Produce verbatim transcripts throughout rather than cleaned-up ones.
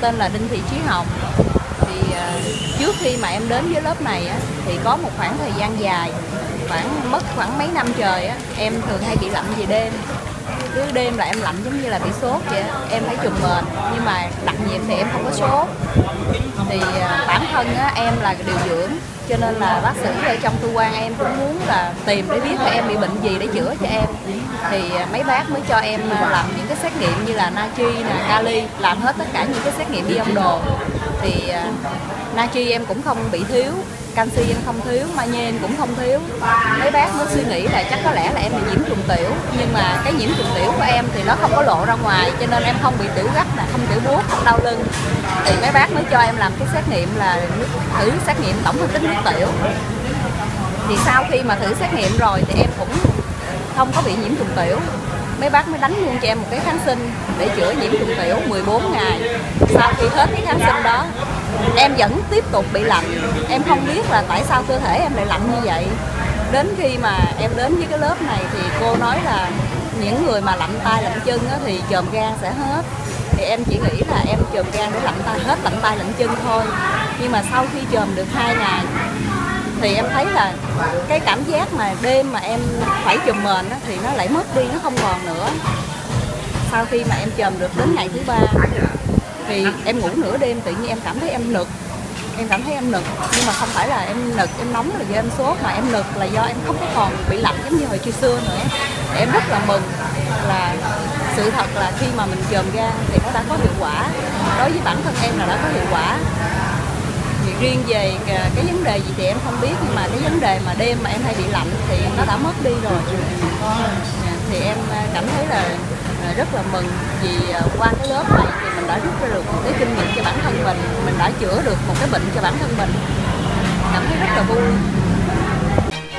tên là Đinh Thị Chí Hồng. Thì trước khi mà em đến với lớp này thì có một khoảng thời gian dài, khoảng mất khoảng mấy năm trời, em thường hay bị lạnh về đêm. Cứ đêm là em lạnh giống như là bị sốt vậy, em phải trùm mền, nhưng mà đặc nhiệm thì em không có sốt. Thì bản thân á, em là điều dưỡng, cho nên là bác sĩ ở trong cơ quan em cũng muốn là tìm để biết là em bị bệnh gì để chữa cho em. Thì mấy bác mới cho em làm những cái xét nghiệm như là natri, là kali, làm hết tất cả những cái xét nghiệm đi ông đồ. Thì natri em cũng không bị thiếu, canxi em không thiếu, magie cũng không thiếu. Mấy bác mới suy nghĩ là chắc có lẽ là em bị nhiễm trùng tiểu, nhưng mà cái nhiễm trùng tiểu của em thì nó không có lộ ra ngoài, cho nên em không bị tiểu gắt, là không tiểu buốt, không đau lưng. Thì mấy bác mới cho em làm cái xét nghiệm là thử xét nghiệm tổng phân tích nước tiểu. Thì sau khi mà thử xét nghiệm rồi thì em cũng không có bị nhiễm trùng tiểu. Mấy bác mới đánh luôn cho em một cái kháng sinh để chữa nhiễm trùng tiểu mười bốn ngày. Sau khi hết cái kháng sinh đó, em vẫn tiếp tục bị lạnh. Em không biết là tại sao cơ thể em lại lạnh như vậy. Đến khi mà em đến với cái lớp này thì cô nói là những người mà lạnh tay lạnh chân thì chườm gan sẽ hết. Thì em chỉ nghĩ là em chườm gan để lạnh tay hết lạnh tay lạnh chân thôi. Nhưng mà sau khi chườm được hai ngày thì em thấy là cái cảm giác mà đêm mà em phải chùm mền thì nó lại mất đi, nó không còn nữa. Sau khi mà em chùm được đến ngày thứ ba thì em ngủ nửa đêm, tự nhiên em cảm thấy em nực. Em cảm thấy em nực, nhưng mà không phải là em nực, em nóng là do em sốt, mà em nực là do em không có còn bị lạnh giống như hồi chưa xưa nữa. Em rất là mừng là sự thật là khi mà mình chùm gan thì nó đã có hiệu quả. Đối với bản thân em là đã có hiệu quả. Riêng về cái vấn đề gì thì em không biết, nhưng mà cái vấn đề mà đêm mà em hay bị lạnh thì nó đã mất đi rồi. Thì em cảm thấy là rất là mừng, vì qua cái lớp này thì mình đã rút ra được một cái kinh nghiệm cho bản thân mình, mình đã chữa được một cái bệnh cho bản thân mình. Cảm thấy rất là vui.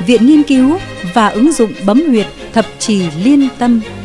Viện nghiên cứu và ứng dụng bấm huyệt thập chỉ liên tâm